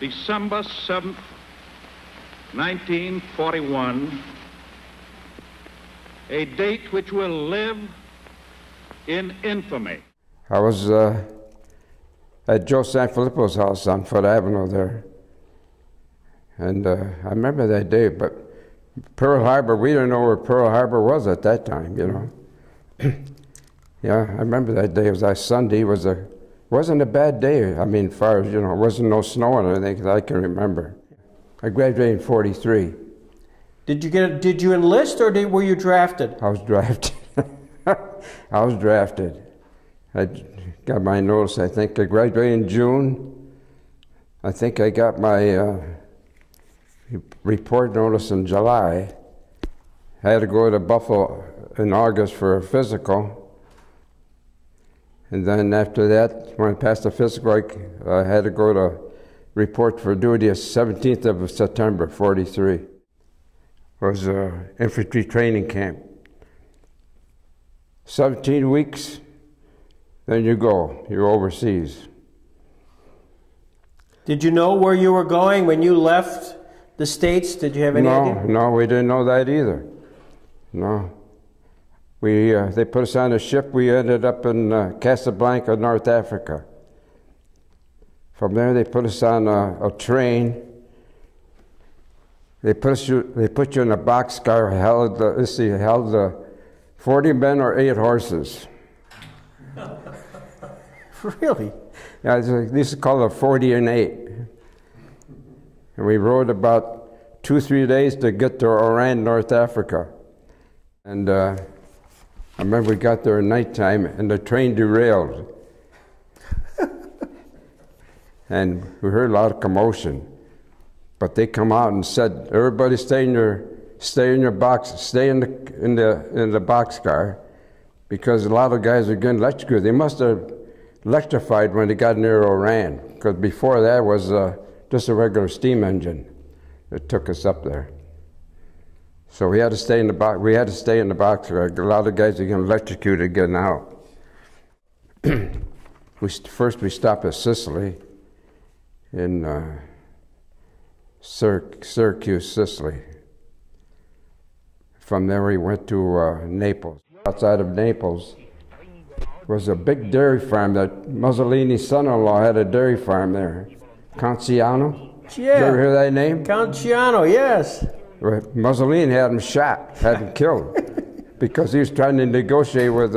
December 7th, 1941, a date which will live in infamy. I was at Joe Sanfilippo's house on Foot Avenue there, and I remember that day, but Pearl Harbor, we didn't know where Pearl Harbor was at that time, you know. Yeah, I remember that day. It was like Sunday. It was wasn't a bad day. I mean, as far as, you know, it wasn't no snow or anything that I can remember. I graduated in 43. Did you enlist or were you drafted? I was drafted. I was drafted. I got my notice, I think. I graduated in June. I think I got my report notice in July. I had to go to Buffalo in August for a physical. And then after that, when I passed the physical, I had to go to report for duty on 17th of September, 43. It was an infantry training camp. 17 weeks, then you go. You're overseas. Did you know where you were going when you left the States? Did you have any idea? No, we didn't know that either. No. We, they put us on a ship. We ended up in Casablanca, North Africa. From there, they put us on a train. They put you in a boxcar. Held, let's see, held 40 men or 8 horses. Really? Yeah, this is called a 40 and 8. And we rode about 2-3 days to get to Oran, North Africa, and. I remember we got there at nighttime and the train derailed. And we heard a lot of commotion. But they come out and said, everybody stay in the boxcar, because a lot of guys are getting electrocuted. They must have electrified when they got near Oran, because before that was just a regular steam engine that took us up there. So we had to stay in the box. We had to stay in the box. A lot of guys are getting electrocuted getting out. First we stopped at Sicily, in Syracuse, Sicily. From there we went to Naples. Outside of Naples was a big dairy farm that Mussolini's son-in-law had a dairy farm there, Canciano. Yeah. You ever hear that name? Canciano, yes. Mussolini had him shot, had him killed, because he was trying to negotiate with,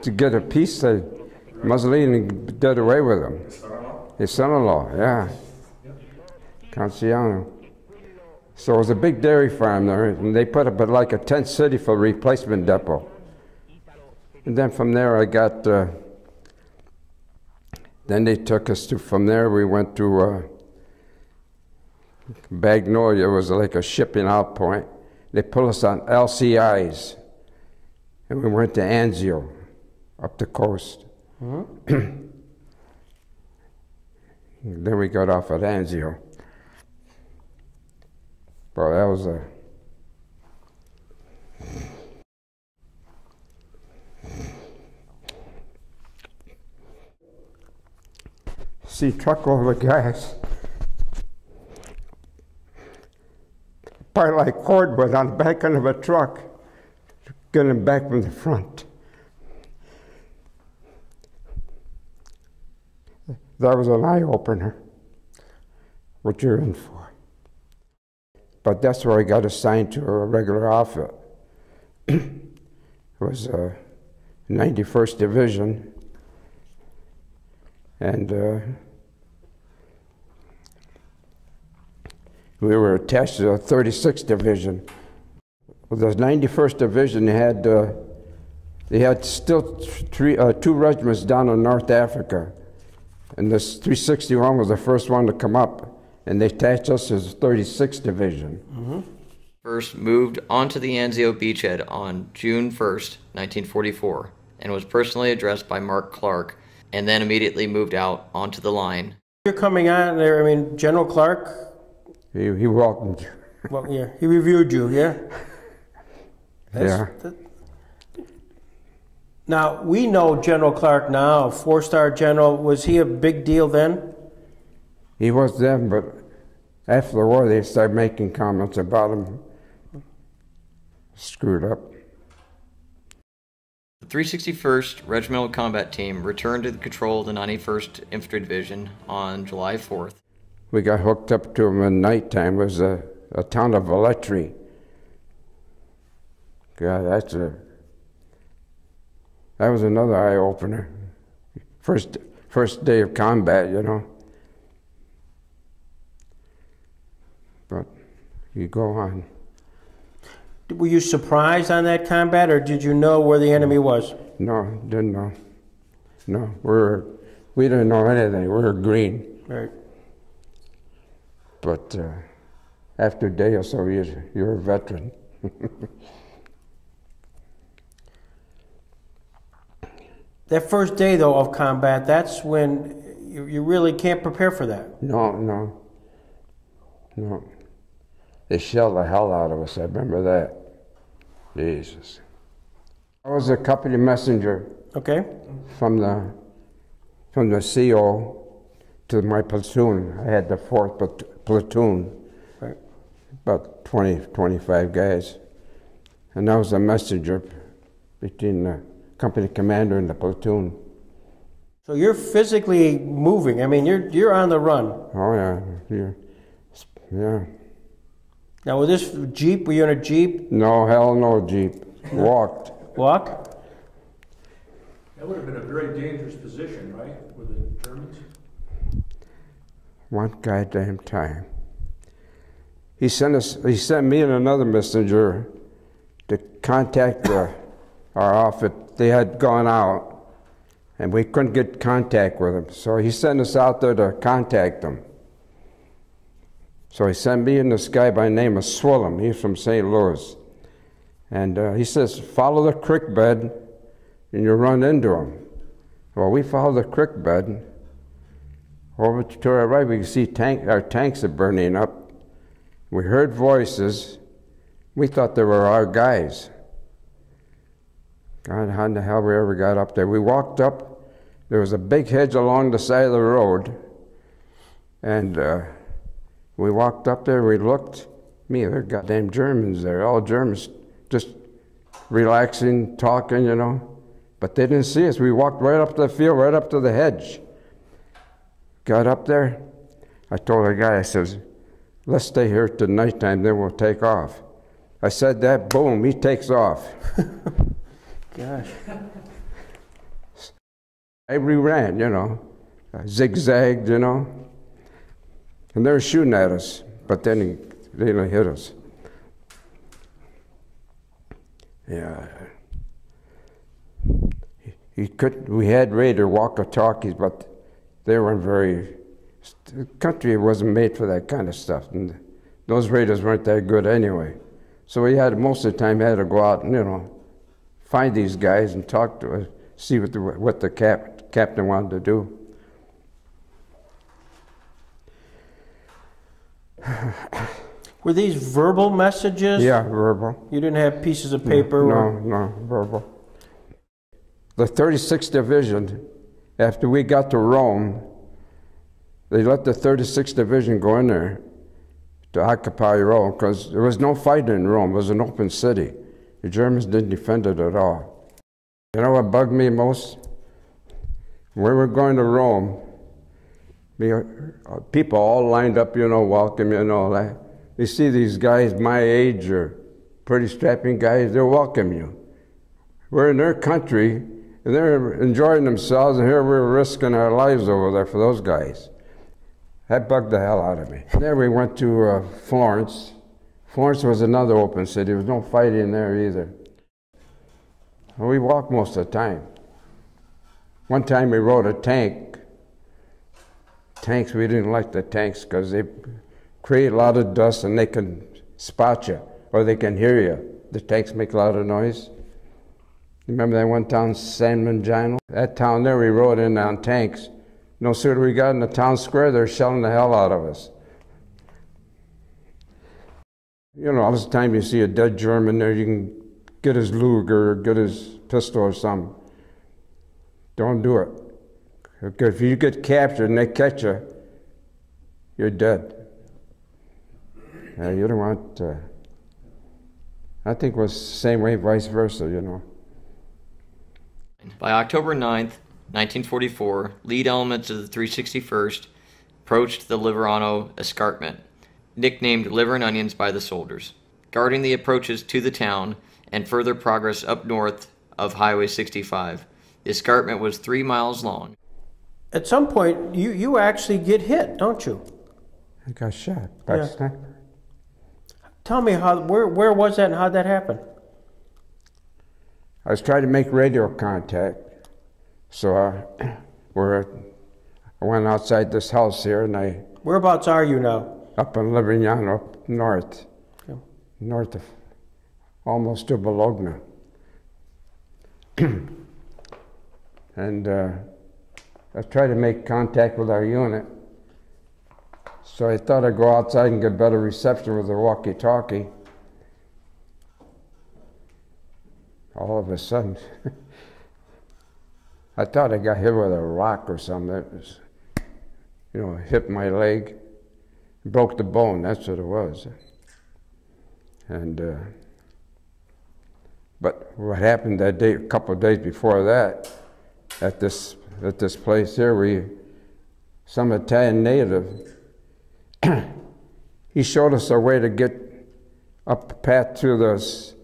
to get a peace. Mussolini did away with him. His son-in-law, yeah, Canciano. So it was a big dairy farm there, and they put up like a tent city for a replacement depot. And then from there I got. Then they took us to. From there we went to. Magnolia was like a shipping out point. They put us on LCIs, and we went to Anzio, up the coast. Mm-hmm. Then we got off at Anzio. Well, that was a... See, truckload of guys. Like cordwood on the back end of a truck, getting back from the front. That was an eye-opener, what you're in for. But that's where I got assigned to a regular outfit. It was a 91st Division, and we were attached to the 36th Division. Well, the 91st Division had still 2 regiments down in North Africa, and this 361 was the first one to come up, and they attached us to the 36th Division. Mm-hmm. First moved onto the Anzio beachhead on June 1st, 1944, and was personally addressed by Mark Clark, and then immediately moved out onto the line. You're coming on there. I mean, General Clark. He welcomed you. Well, yeah, he reviewed you, yeah? That's, yeah. Now, we know General Clark now, 4-star general. Was he a big deal then? He was then, but after the war they started making comments about him. Screwed up. The 361st Regimental Combat Team returned to the control of the 91st Infantry Division on July 4th. We got hooked up to them at nighttime. It was a town of Velletri. God, that was another eye-opener. First day of combat, you know. But you go on. Were you surprised on that combat, or did you know where the enemy was? No, didn't know. No, we didn't know anything. We were green. Right. But after a day or so, you're a veteran. That first day, though, of combat, that's when you really can't prepare for that. No, no, no. They shelled the hell out of us, I remember that. Jesus. I was a company messenger. Okay. From the CO to my platoon. I had the 4th platoon. Right. About 20, 25 guys. And I was a messenger between the company commander and the platoon. So you're physically moving. I mean, you're on the run. Oh, yeah. Yeah. Now, with this Jeep, were you in a Jeep? No, hell no Jeep. No. Walked. Walk? That would have been a very dangerous position, right, with the Germans? One goddamn time. He sent me and another messenger to contact our outfit. They had gone out, and we couldn't get contact with them. So he sent us out there to contact them. So he sent me in this guy by name of Swillem. He's from St. Louis. And he says, follow the creek bed and you'll run into him. Well, we followed the creek bed. Over to our right, we could see our tanks are burning up. We heard voices. We thought they were our guys. God, how in the hell we ever got up there? We walked up. There was a big hedge along the side of the road. And we walked up there, we looked. Me, there are goddamn Germans there, all Germans, just relaxing, talking, you know. But they didn't see us. We walked right up to the field, right up to the hedge. Got up there. I told the guy, I says, let's stay here till nighttime, then we'll take off. I said that, boom, he takes off. Gosh. I re-ran, you know. I zigzagged, you know. And they were shooting at us, but then they didn't hit us. Yeah. We had radar walkie-talkies, but they weren't the country wasn't made for that kind of stuff. And those radars weren't that good anyway. So we had, most of the time, had to go out and, you know, find these guys and talk to us, see what the captain wanted to do. Were these verbal messages? Yeah, verbal. You didn't have pieces of paper? No, verbal. The 36th Division, after we got to Rome, they let the 36th Division go in there to occupy Rome because there was no fighting in Rome. It was an open city. The Germans didn't defend it at all. You know what bugged me most? When we were going to Rome, people all lined up, you know, walking, you know, like, you see these guys my age or pretty strapping guys, they'll welcome you. We're in their country, and they're enjoying themselves, and here we're risking our lives over there for those guys. That bugged the hell out of me. There we went to Florence. Florence was another open city. There was no fighting there either. We walked most of the time. One time we rode a tank. Tanks, we didn't like the tanks because they create a lot of dust and they can spot you or they can hear you. The tanks make a lot of noise. Remember that one town, San Mangino? That town there, we rode in on tanks. No sooner we got in the town square, they're shelling the hell out of us. You know, all this time you see a dead German there, you can get his Luger, get his pistol or something. Don't do it. If you get captured and they catch you, you're dead. You don't want, I think it was the same way, vice versa, you know. By October 9th, 1944, lead elements of the 361st approached the Liverano Escarpment, nicknamed Liver and Onions by the soldiers, guarding the approaches to the town and further progress up north of Highway 65. The escarpment was 3 miles long. At some point, you actually get hit, don't you? I got shot by a sniper. Tell me how, where was that and how that happened? I was trying to make radio contact, so I went outside this house here and I... Whereabouts are you now? Up in Livignano, up north, north of, almost to Bologna. And I tried to make contact with our unit. So I thought I'd go outside and get better reception with the walkie-talkie. All of a sudden, I thought I got hit with a rock or something. It was, you know, hit my leg. Broke the bone, that's what it was. And, but what happened that day, a couple of days before that, at this place here, some Italian native, he showed us a way to get up the path through the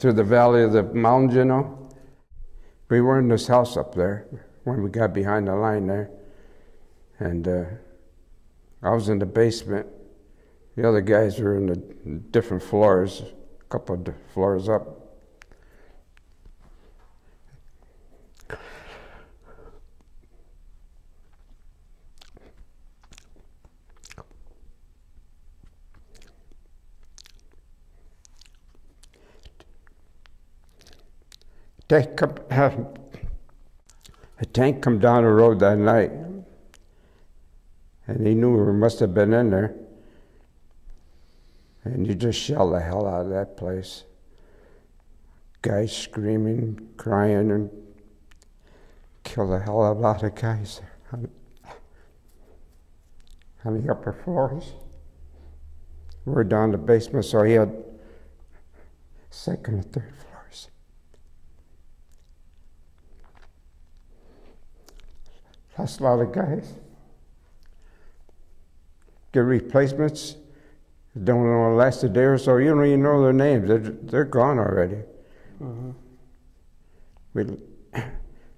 valley of the mountains, you know. We were in this house up there when we got behind the line there, and I was in the basement. The other guys were in the different floors, a couple of floors up. A tank come down the road that night, and he knew we must have been in there, and he just shelled the hell out of that place. Guys screaming, crying, and killed the hell out of a lot of guys on the upper floors. We were down in the basement, so he had second and third floor. Lost a lot of guys. Get replacements. Don't know the last a day or so. You don't even know their names. They're gone already.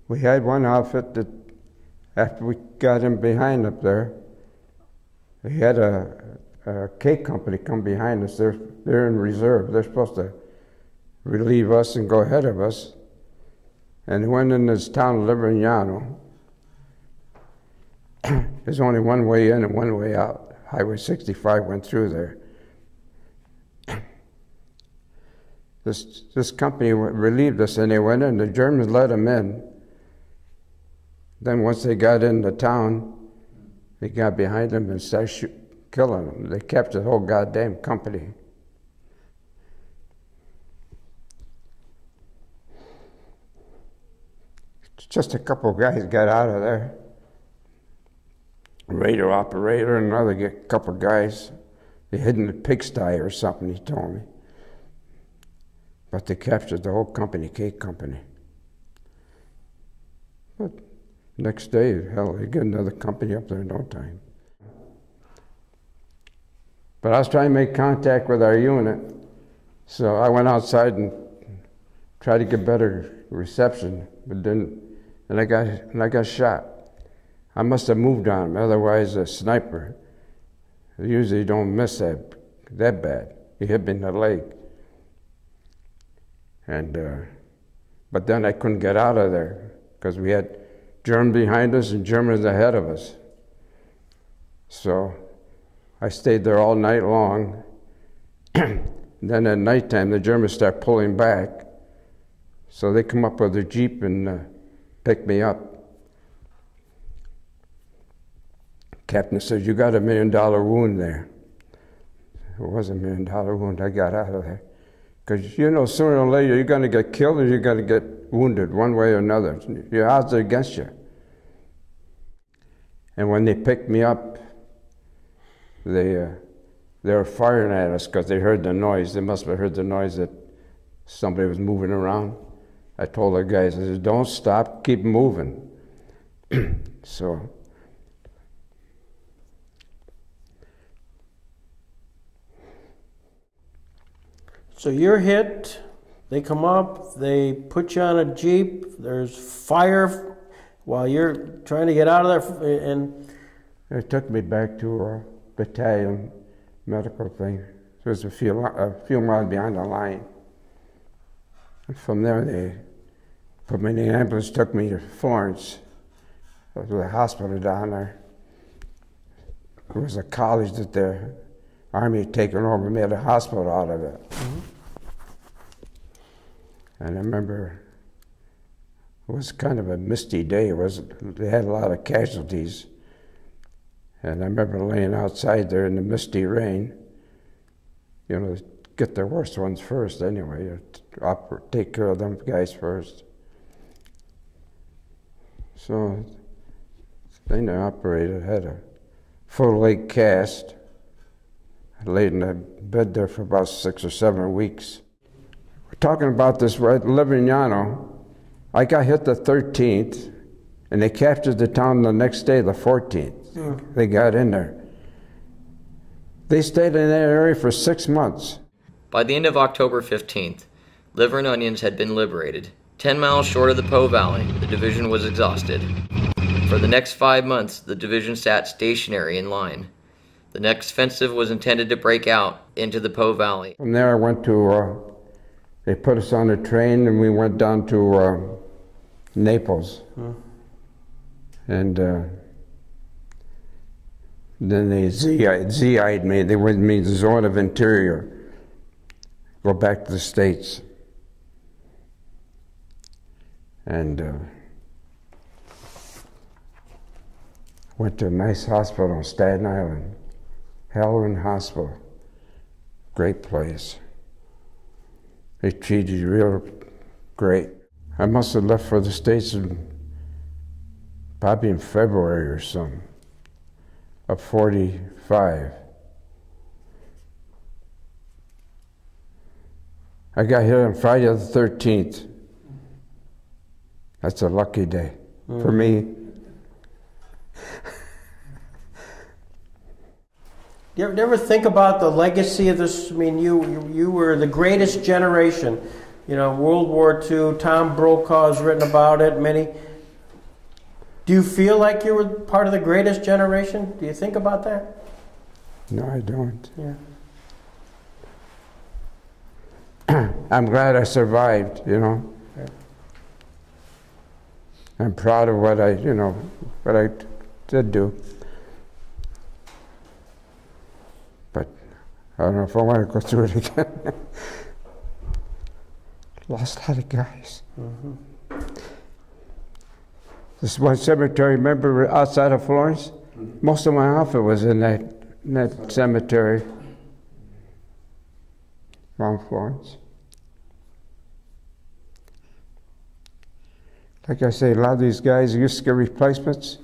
We had one outfit that after we got him behind up there, we had a K company come behind us. They're in reserve. They're supposed to relieve us and go ahead of us. And he went in this town of Livignano. There's only one way in and one way out. Highway 65 went through there. This company relieved us and they went in. The Germans let them in. Then once they got into town, they got behind them and started killing them. They captured the whole goddamn company. Just a couple of guys got out of there. Radio operator and another couple of guys. They hid in the pigsty or something, he told me. But they captured the whole company, K Company. But next day, hell, they get another company up there in no time. But I was trying to make contact with our unit, so I went outside and tried to get better reception, but didn't, and I got shot. I must have moved on him, otherwise a sniper, they usually don't miss that bad. He hit me in the leg. And, but then I couldn't get out of there because we had Germans behind us and Germans ahead of us. So I stayed there all night long. Then at nighttime, the Germans start pulling back. So they come up with their Jeep and pick me up. Captain says, "You got a $1 million wound there." It was a $1 million wound. I got out of there. Because you know, sooner or later, you're going to get killed or you're going to get wounded one way or another. Your odds are against you. And when they picked me up, they were firing at us because they heard the noise. They must have heard the noise that somebody was moving around. I told the guys, I said, don't stop, keep moving. So you're hit, they come up, they put you on a jeep, there's fire while you're trying to get out of there, and... They took me back to a battalion medical thing. It was a few miles behind the line. And from there, they put me in the ambulance, took me to Florence, to the hospital down there. It was a college that the Army had taken over, made a hospital out of it. And I remember it was kind of a misty day. It was, they had a lot of casualties. And I remember laying outside there in the misty rain. You know, get the worst ones first anyway. Take care of them guys first. So then I operated, had a full leg cast. I laid in the bed there for about 6 or 7 weeks. Talking about this right, Livignano, I got hit the 13th, and they captured the town the next day, the 14th. Mm. They got in there. They stayed in that area for 6 months. By the end of October 15th, liver and onions had been liberated. 10 miles short of the Po Valley, the division was exhausted. For the next 5 months, the division sat stationary in line. The next offensive was intended to break out into the Po Valley. From there I went to they put us on a train, and we went down to Naples. Huh. And then they ZI'd me. They went me to Zone of Interior, go back to the States. And went to a nice hospital in Staten Island, Halloran Hospital, great place. They treated you real great. I must have left for the States in, probably in February or something, of 45. I got here on Friday the 13th. That's a lucky day for me. You ever think about the legacy of this? I mean, you were the greatest generation. You know, World War II, Tom Brokaw has written about it, many. Do you feel like you were part of the greatest generation? Do you think about that? No, I don't. Yeah. I'm glad I survived, you know. Yeah. I'm proud of what I, you know, what I did do. I don't know if I want to go through it again. Lost a lot of guys. This one cemetery, remember outside of Florence? Most of my outfit was in that cemetery around Florence. Like I say, a lot of these guys used to get replacements.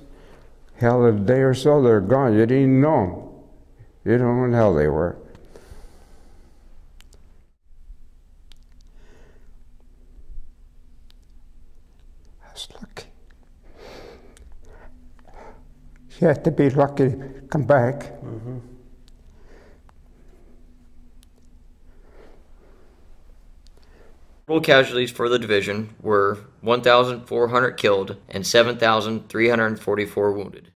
Hell, in a day or so, they're gone. You didn't even know them. You don't know what hell they were. Lucky. You have to be lucky to come back. Total casualties for the division were 1,400 killed and 7,344 wounded.